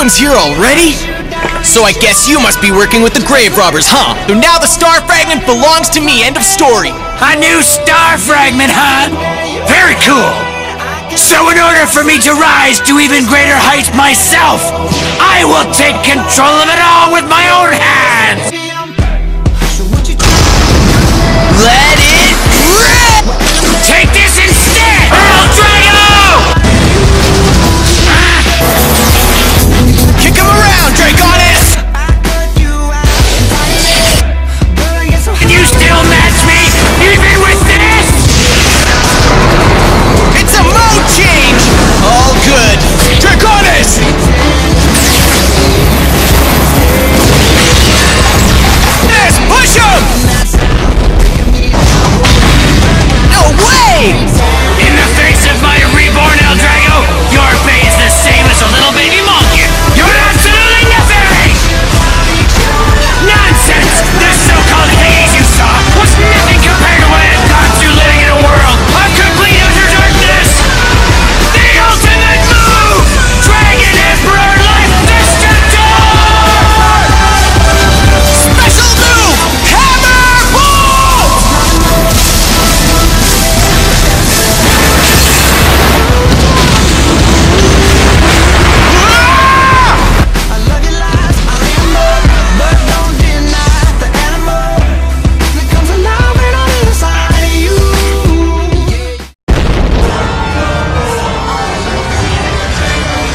Everyone's here already? So I guess you must be working with the grave robbers, huh? So now the star fragment belongs to me, end of story. A new star fragment, huh? Very cool. So in order for me to rise to even greater heights myself, I will take control of it all with my own hands!